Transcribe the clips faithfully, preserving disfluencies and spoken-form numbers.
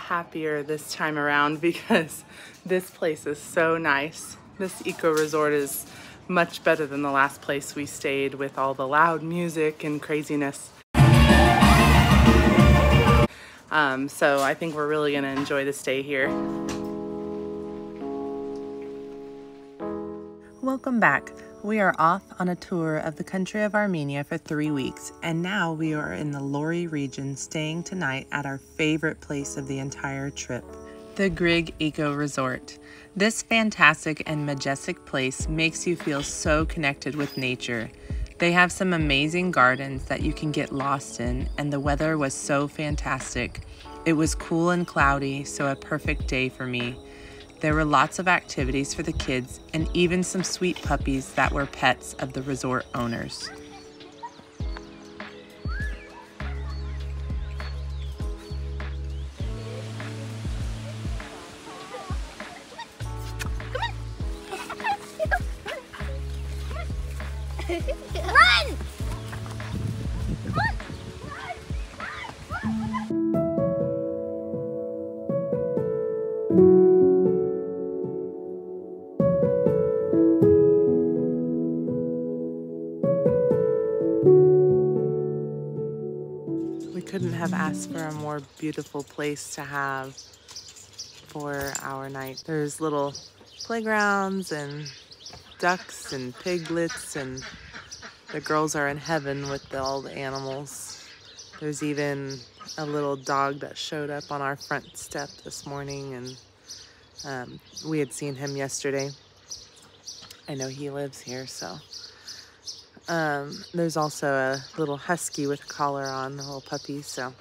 happier this time around because this place is so nice. This eco resort is much better than the last place we stayed with all the loud music and craziness. Um, so I think we're really gonna enjoy the stay here. Welcome back. We are off on a tour of the country of Armenia for three weeks, and now we are in the Lori region, staying tonight at our favorite place of the entire trip, the Grig Eco Resort. This fantastic and majestic place makes you feel so connected with nature. They have some amazing gardens that you can get lost in, and the weather was so fantastic. It was cool and cloudy, so a perfect day for me. There were lots of activities for the kids and even some sweet puppies that were pets of the resort owners. Have asked for a more beautiful place to have for our night. There's little playgrounds and ducks and piglets, and the girls are in heaven with the, all the animals. There's even a little dog that showed up on our front step this morning, and um, we had seen him yesterday. I know he lives here, so. Um, there's also a little husky with a collar on, the little puppy, so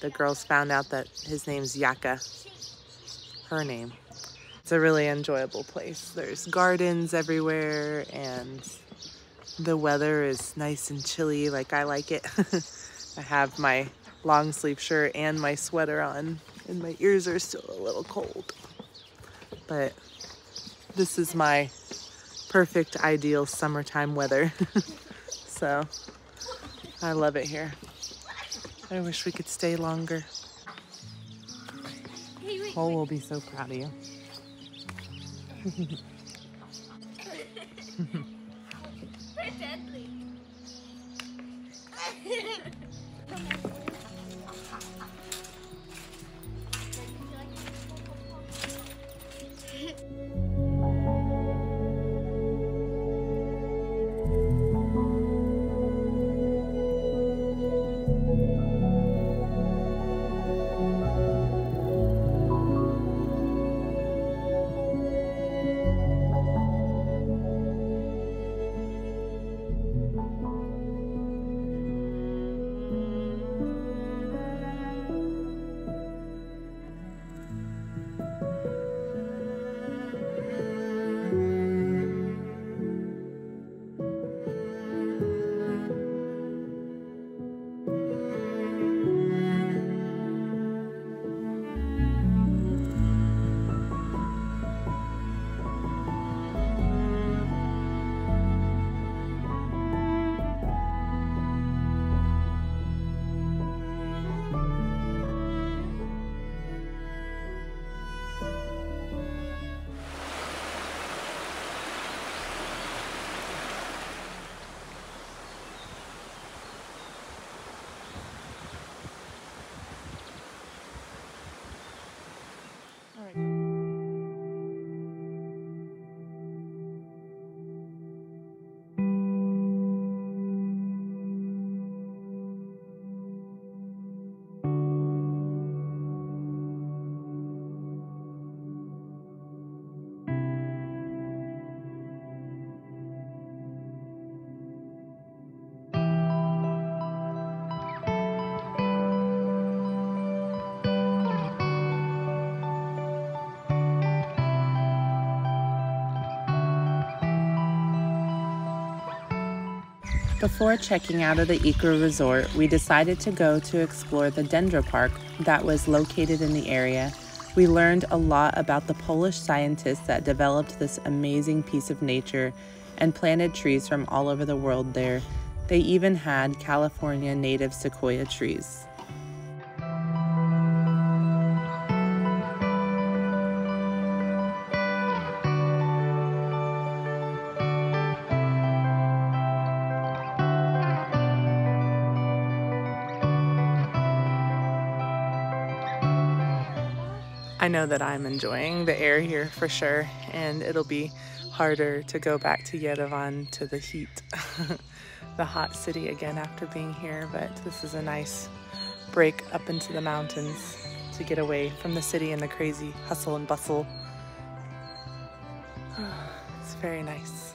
the girls found out that his name's Yaka, her name. It's a really enjoyable place. There's gardens everywhere, and the weather is nice and chilly, like I like it. I have my long sleeve shirt and my sweater on, and my ears are still a little cold, but this is my perfect, ideal summertime weather. So I love it here. I wish we could stay longer. Cole will be so proud of you. Before checking out of the Eco Resort, we decided to go to explore the Dendro Park that was located in the area. We learned a lot about the Polish scientists that developed this amazing piece of nature and planted trees from all over the world there. They even had California native sequoia trees. I know that I'm enjoying the air here for sure, and it'll be harder to go back to Yerevan to the heat, the hot city again after being here, but this is a nice break up into the mountains to get away from the city and the crazy hustle and bustle. It's very nice.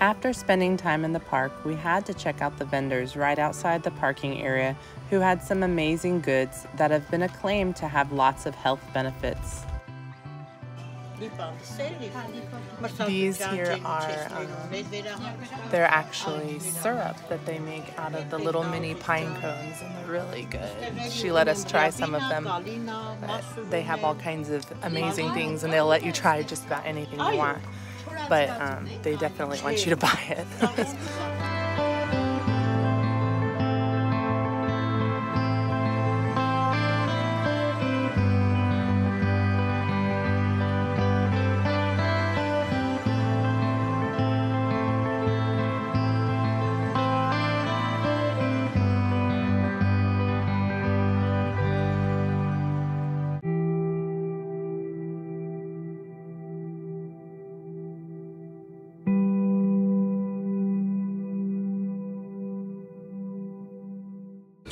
After spending time in the park, we had to check out the vendors right outside the parking area who had some amazing goods that have been acclaimed to have lots of health benefits. These here are, um, they're actually syrup that they make out of the little mini pine cones, and they're really good. She let us try some of them, but they have all kinds of amazing things, and they'll let you try just about anything you want. But um, they definitely want you to buy it.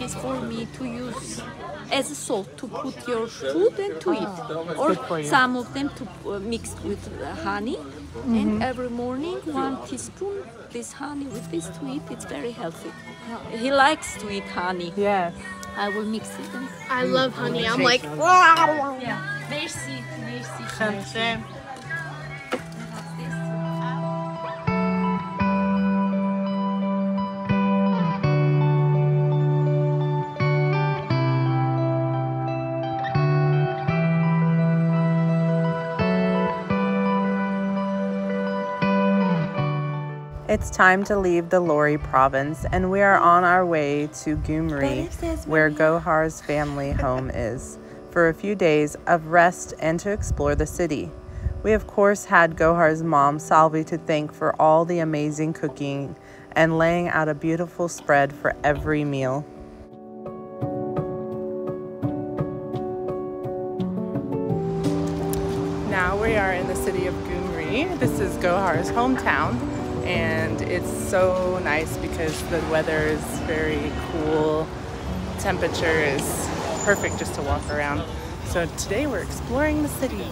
Is for me to use as a salt to put your food and to eat, or some of them to uh, mix with uh, honey. Mm-hmm. And every morning one teaspoon this honey with this to eat. It's very healthy. He likes to eat honey. Yeah, I will mix it. And I love honey. I'm like, wow. Yeah. Merci, merci, merci. It's time to leave the Lori province, and we are on our way to Gyumri, where Gohar's family home is, for a few days of rest and to explore the city. We of course had Gohar's mom, Salvi, to thank for all the amazing cooking and laying out a beautiful spread for every meal. Now we are in the city of Gyumri. This is Gohar's hometown. And it's so nice because the weather is very cool. Temperature is perfect just to walk around. So today we're exploring the city.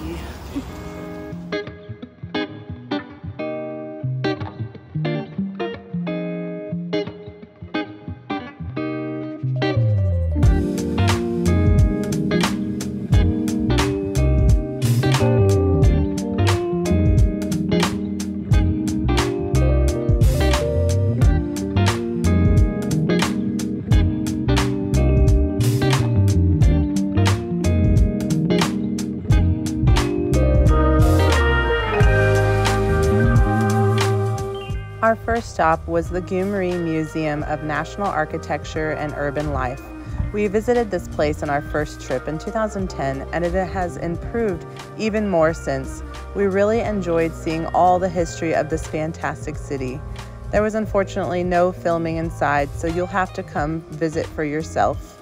Our first stop was the Gyumri Museum of National Architecture and Urban Life. We visited this place on our first trip in two thousand ten, and it has improved even more since. We really enjoyed seeing all the history of this fantastic city. There was unfortunately no filming inside, so you'll have to come visit for yourself.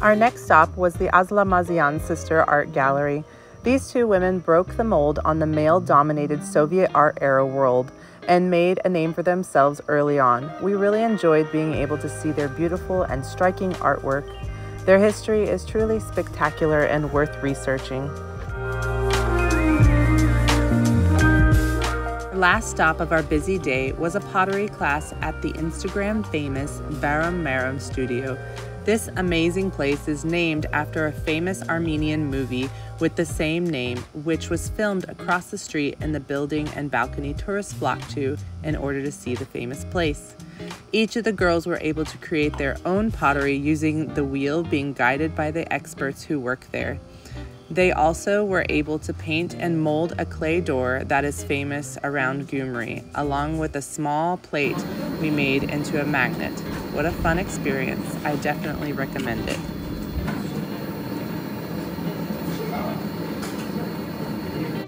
Our next stop was the Aslamazyan Sister Art Gallery. These two women broke the mold on the male-dominated Soviet art-era world and made a name for themselves early on. We really enjoyed being able to see their beautiful and striking artwork. Their history is truly spectacular and worth researching. Last stop of our busy day was a pottery class at the Instagram famous Varem Marem Studio. This amazing place is named after a famous Armenian movie with the same name, which was filmed across the street, and the building and balcony tourists flocked to in order to see the famous place. Each of the girls were able to create their own pottery using the wheel being guided by the experts who work there. They also were able to paint and mold a clay door that is famous around Gyumri, along with a small plate we made into a magnet. What a fun experience. I definitely recommend it.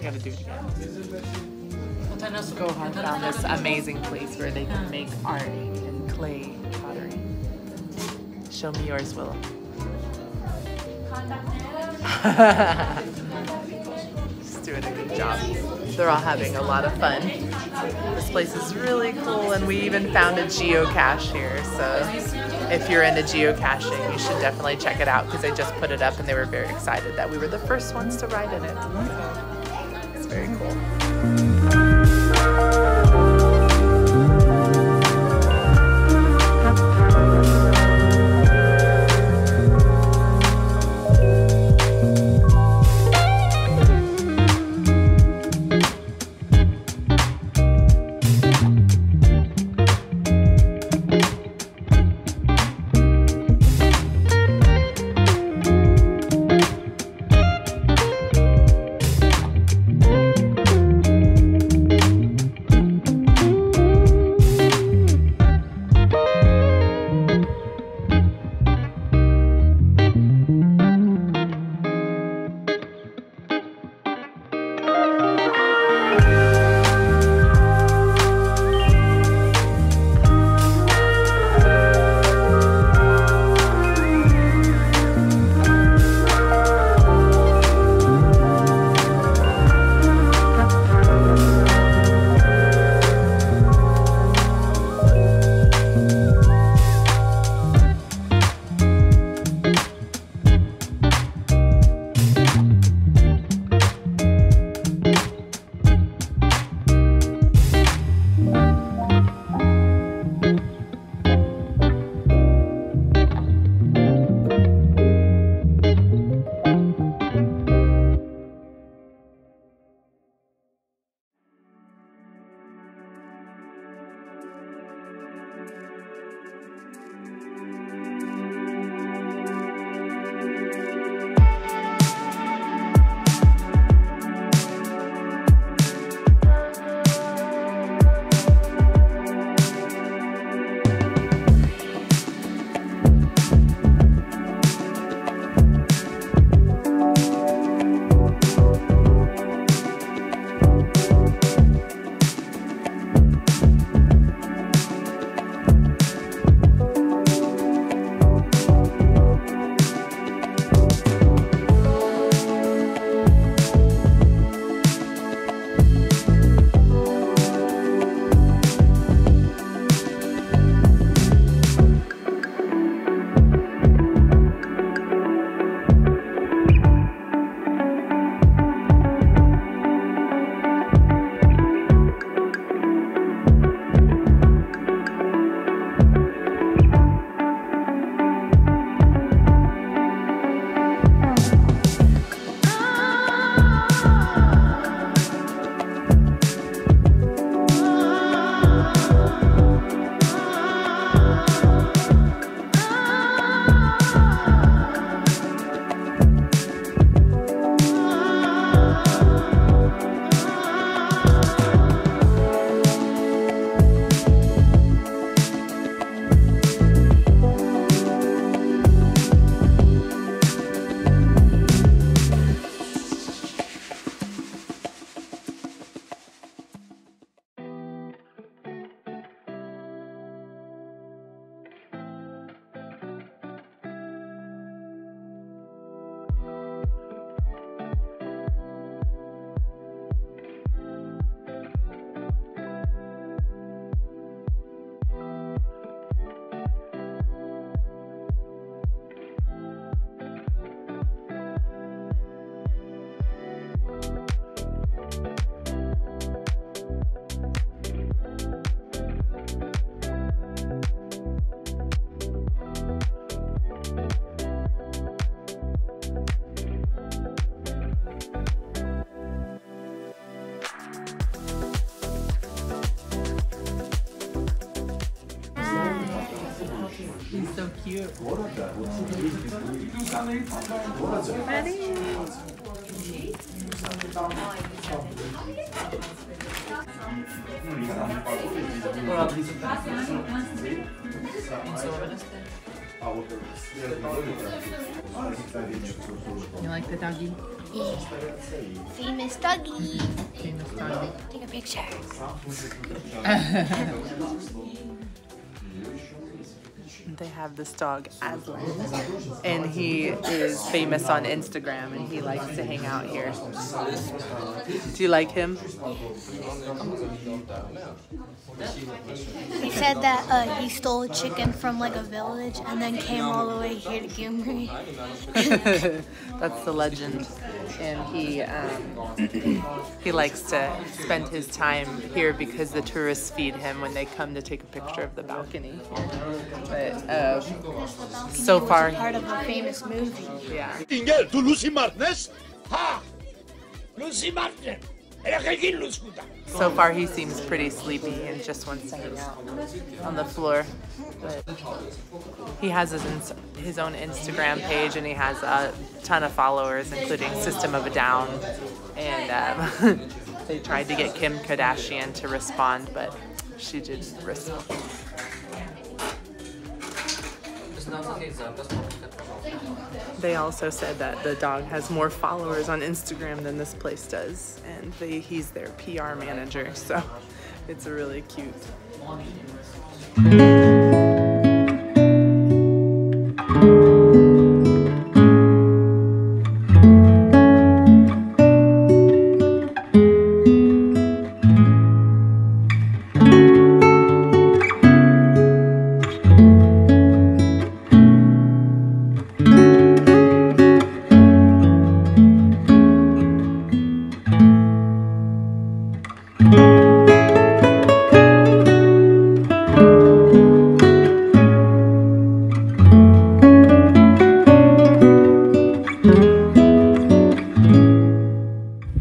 Gotta do it again. Gohar found this amazing place where they can make art and clay pottery. Show me yours, Willow. She's doing a good job. They're all having a lot of fun. This place is really cool, and we even found a geocache here, so if you're into geocaching, you should definitely check it out because they just put it up and they were very excited that we were the first ones to ride in it. It's very cool. cute. You like the doggy? Yeah. Famous doggy. Famous doggy. Take a picture. They have this dog, Aslan, and he is famous on Instagram, and he likes to hang out here. Do you like him? He said that uh, he stole a chicken from like a village and then came all the way here to Gyumri. That's the legend, and he um, he likes to spend his time here because the tourists feed him when they come to take a picture of the balcony. But uh, so far, part of a famous movie. Yeah. To Lucy Martinez, ha! Lucy Martinez. So far, he seems pretty sleepy and just wants to hang out on the floor. But he has his his own Instagram page, and he has a ton of followers, including System of a Down. And um, they tried to get Kim Kardashian to respond, but she didn't respond. They also said that the dog has more followers on Instagram than this place does, and they, he's their P R manager, so it's really cute.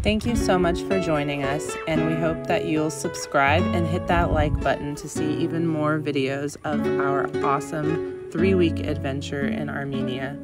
Thank you so much for joining us, and we hope that you'll subscribe and hit that like button to see even more videos of our awesome three-week adventure in Armenia.